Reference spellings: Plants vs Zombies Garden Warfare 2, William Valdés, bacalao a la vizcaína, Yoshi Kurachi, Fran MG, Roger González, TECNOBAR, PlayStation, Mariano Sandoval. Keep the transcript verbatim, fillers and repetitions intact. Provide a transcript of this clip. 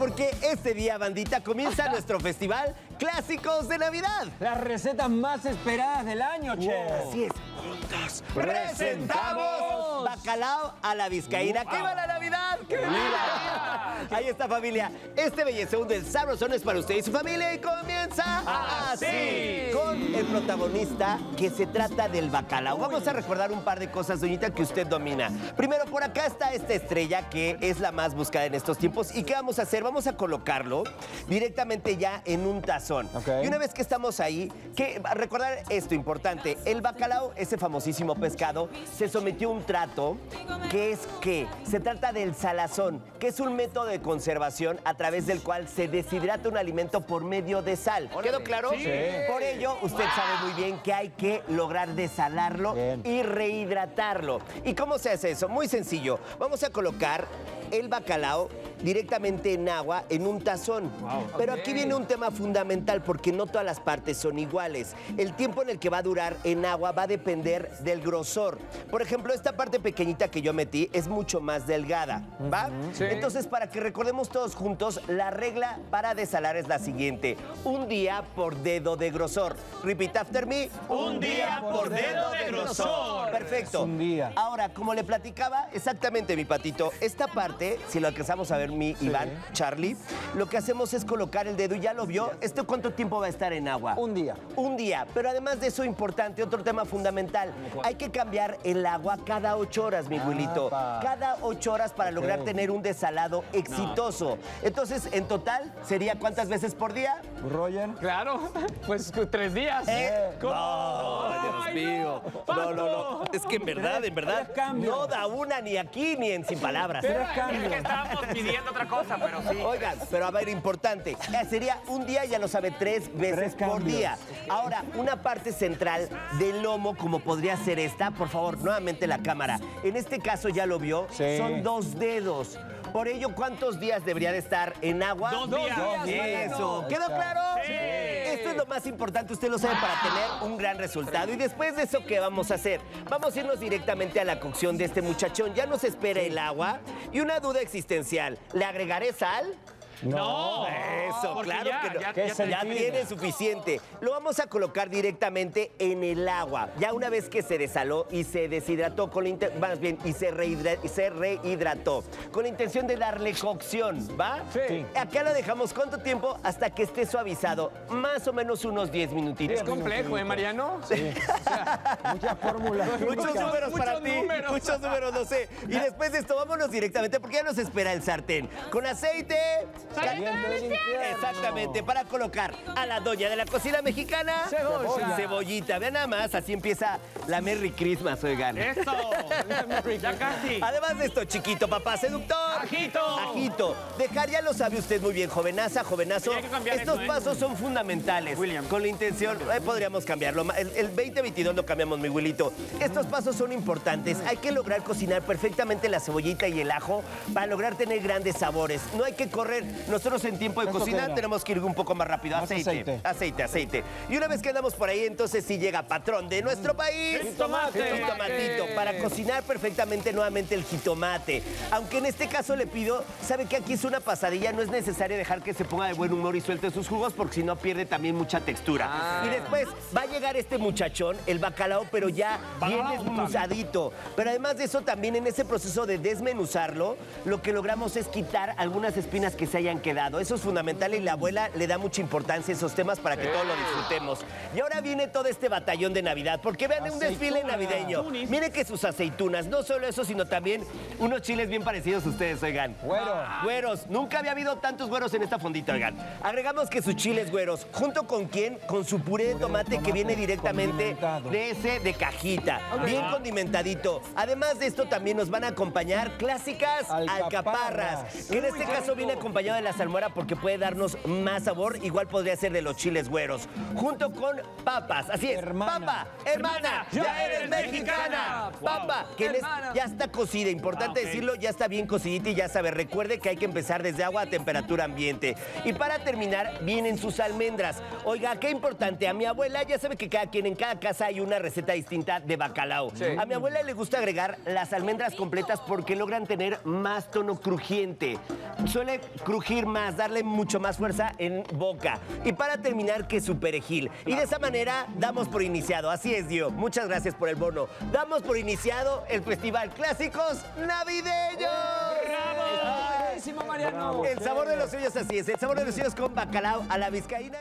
porque este día, bandita, comienza nuestro festival Clásicos de Navidad. Las recetas más esperadas del año, che. Wow. Así es. Juntos presentamos bacalao a la vizcaína. Wow. ¡Qué va la Navidad! ¡Qué va! Ahí está, familia. Este bellezón del sabrosón es para usted y su familia y comienza así. así. Con el protagonista que se trata del bacalao. Uy. Vamos a recordar un par de cosas, doñita, que usted domina. Primero, por acá está esta estrella que es la más buscada en estos tiempos. ¿Y qué vamos a hacer? Vamos a colocarlo directamente ya en un tazón. Okay. Y una vez que estamos ahí, que recordar esto importante. El bacalao, ese famosísimo pescado, se sometió a un trato que es que se trata del salazón, que es un método de conservación a través del cual se deshidrata un alimento por medio de sal. ¿Quedó claro? Sí. Por ello, usted sabe muy bien que hay que lograr desalarlo bien. y rehidratarlo. ¿Y cómo se hace eso? Muy sencillo. Vamos a colocar el bacalao directamente en agua, en un tazón. Wow. Pero okay. aquí viene un tema fundamental porque no todas las partes son iguales. El tiempo en el que va a durar en agua va a depender del grosor. Por ejemplo, esta parte pequeñita que yo metí es mucho más delgada, ¿va? Uh-huh. Sí. Entonces, para que recordemos todos juntos, la regla para desalar es la siguiente. Un día por dedo de grosor. Repeat after me. Un día por, por dedo, dedo de grosor. grosor. Perfecto. Un día. Ahora, como le platicaba, exactamente, mi patito, esta parte, si lo alcanzamos a ver, mi sí. Iván, Charlie, lo que hacemos es colocar el dedo, y ya lo vio, ¿esto cuánto tiempo va a estar en agua? Un día. Un día, pero además de eso, importante, otro tema fundamental, hay que cambiar el agua cada ocho horas, mi abuelito, ah, cada ocho horas para okay. lograr tener un desalado exitoso. No. Entonces, en total, ¿sería cuántas veces por día? Roger. Claro, pues tres días. ¿Eh? ¿Cómo? No, Dios mío. No. no, no, no, es que en verdad, en verdad, no da una ni aquí ni en Sin Palabras. Pero es que estábamos pidiendo otra cosa, pero sí. Oigan, pero a ver, importante. Sería un día, ya lo sabe, tres veces tres por día. Ahora, una parte central del lomo, como podría ser esta, por favor, nuevamente la cámara. En este caso, ya lo vio, sí. son dos dedos. Por ello, ¿cuántos días deberían estar en agua? Dos, dos días. Dos días. Eso. ¿Quedó claro? Sí. Esto es lo más importante, usted lo sabe, para tener un gran resultado. Y después de eso, ¿qué vamos a hacer? Vamos a irnos directamente a la cocción de este muchachón. Ya nos espera sí. el agua. Y una duda existencial, ¿le agregaré sal? No, no, eso, claro ya, que no. Ya, ya, ya tiene suficiente. Lo vamos a colocar directamente en el agua. Ya una vez que se desaló y se deshidrató, con la inter... más bien, y se, rehidra... y se rehidrató, con la intención de darle cocción, ¿va? Sí. Acá lo dejamos, ¿cuánto tiempo? Hasta que esté suavizado, más o menos unos diez minutitos. Es complejo, ¿eh, Mariano? Sí. O sea, muchas fórmulas. Muchos números para ti, muchos números, no sé. Y después de esto, vámonos directamente, porque ya nos espera el sartén. Con aceite... Caliente. Exactamente, para colocar a la doña de la cocina mexicana, Cebolla. cebollita. Vean nada más, así empieza la Merry Christmas, oigan. Eso, ya casi. Además de esto, chiquito, papá seductor. Ajito. Ajito. Dejar, ya lo sabe usted muy bien, jovenaza, jovenazo. Estos eso, pasos eh. son fundamentales. William. Con la intención, eh, podríamos cambiarlo. El, el veinte veintidós lo cambiamos, mi abuelito. Estos pasos son importantes. Hay que lograr cocinar perfectamente la cebollita y el ajo para lograr tener grandes sabores. No hay que correr. Nosotros en tiempo de Eso cocina tenemos que ir un poco más rápido. Aceite, aceite, aceite, aceite. Y una vez que andamos por ahí, entonces sí llega patrón de nuestro país. El tomate. El tomatito. Para cocinar perfectamente nuevamente el jitomate. Aunque en este caso le pido, sabe que aquí es una pasadilla, no es necesario dejar que se ponga de buen humor y suelte sus jugos, porque si no pierde también mucha textura. Ah. Y después va a llegar este muchachón, el bacalao, pero ya bien desmenuzadito. Pero además de eso, también en ese proceso de desmenuzarlo, lo que logramos es quitar algunas espinas que se hayan quedado. Eso es fundamental y la abuela le da mucha importancia a esos temas para que sí. todos lo disfrutemos. Y ahora viene todo este batallón de Navidad, porque vean Aceituna. un desfile navideño. Mire que sus aceitunas, no solo eso, sino también unos chiles bien parecidos a ustedes, oigan. Güeros. Güeros. Nunca había habido tantos güeros en esta fondita, oigan. Agregamos que sus chiles güeros, junto con quién, con su puré de tomate, tomate que viene directamente de ese de cajita. Okay. Bien condimentadito. Además de esto, también nos van a acompañar clásicas alcaparras, alcaparras que en este Muy caso rico. viene acompañado de la salmuera, porque puede darnos más sabor. Igual podría ser de los chiles güeros, junto con papas. Así es, hermana. papa, hermana, hermana ya eres mexicana. mexicana. Wow. Papa, que les, ya está cocida, importante ah, okay. decirlo, ya está bien cocidita y ya sabe. Recuerde que hay que empezar desde agua a temperatura ambiente. Y para terminar, vienen sus almendras. Oiga, qué importante, a mi abuela, ya sabe que cada quien en cada casa hay una receta distinta de bacalao. Sí. A mi abuela le gusta agregar las almendras completas porque logran tener más tono crujiente. Suele crujiente crujir más, darle mucho más fuerza en boca. Y para terminar, que su perejil. Y de esa manera damos por iniciado. Así es, Dio. Muchas gracias por el bono. Damos por iniciado el Festival Clásicos Navideños. ¡Bravo! ¡Buenísimo, Mariano! El sabor de los suyos, así es. El sabor de los suyos con bacalao a la vizcaína.